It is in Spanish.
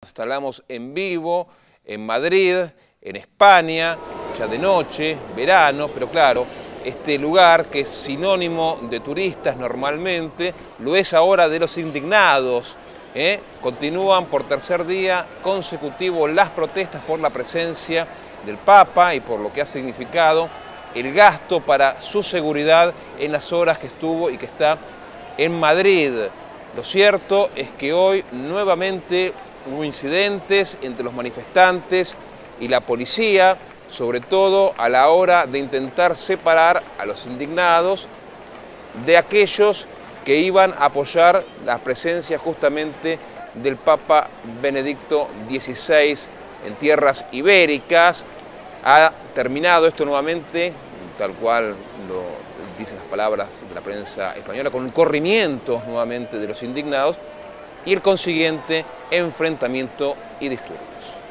Nos instalamos en vivo, en Madrid, en España, ya de noche, verano, pero claro, este lugar que es sinónimo de turistas normalmente, lo es ahora de los indignados. Continúan por tercer día consecutivo las protestas por la presencia del Papa y por lo que ha significado el gasto para su seguridad en las horas que estuvo y que está en Madrid. Lo cierto es que hoy nuevamente hubo incidentes entre los manifestantes y la policía, sobre todo a la hora de intentar separar a los indignados de aquellos que iban a apoyar la presencia justamente del Papa Benedicto XVI en tierras ibéricas. Ha terminado esto nuevamente, tal cual lo dicen las palabras de la prensa española, con un corrimiento nuevamente de los indignados y el consiguiente enfrentamiento y disturbios.